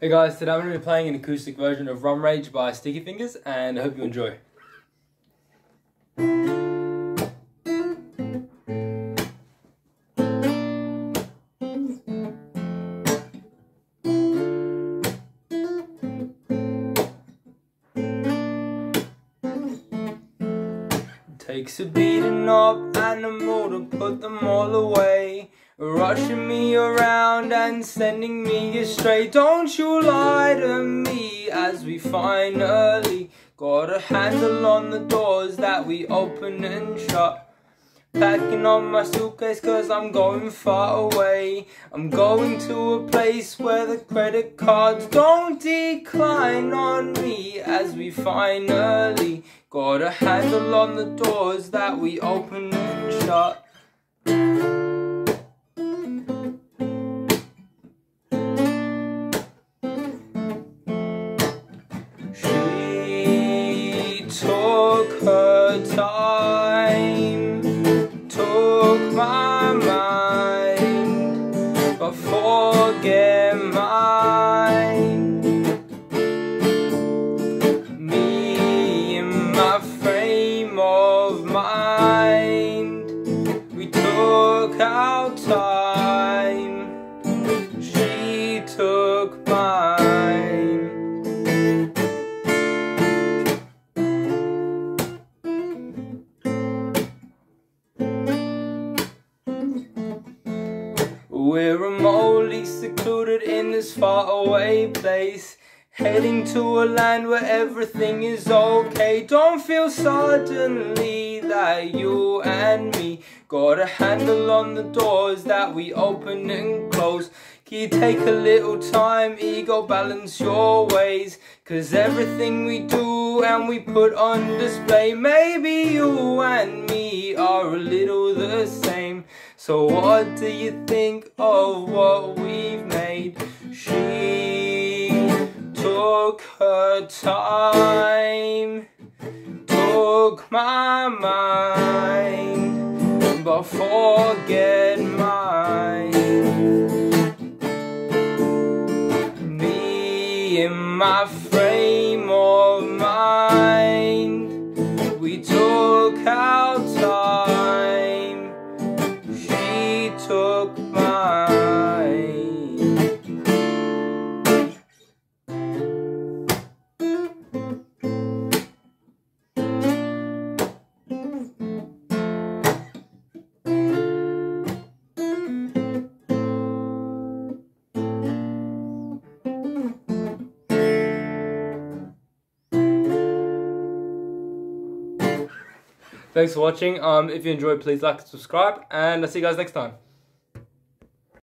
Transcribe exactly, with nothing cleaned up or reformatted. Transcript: Hey guys, today I'm going to be playing an acoustic version of Rum Rage by Sticky Fingers, and I hope you enjoy. Takes a beating up animal to put them all away, rushing me around and sending me astray. Don't you lie to me as we finally got a handle on the doors that we open and shut. Packing on my suitcase cause I'm going far away. I'm going to a place where the credit cards don't decline on me as we finally got a handle on the doors that we open and shut. Took her time, took my mind, but forget mine. Me and my frame of mind, we took our time, she took mine. We're remotely secluded in this faraway place, heading to a land where everything is okay. Don't feel suddenly that you and me got a handle on the doors that we open and close. Can you take a little time, ego, balance your ways? Cause everything we do and we put on display, maybe you and me are a little the same. So what do you think of what we've made? She took her time, took my mind, but forget mine. Me and my frame of mind, we took our time, took mine. Thanks for watching. Um, if you enjoyed, please like and subscribe, and I'll see you guys next time.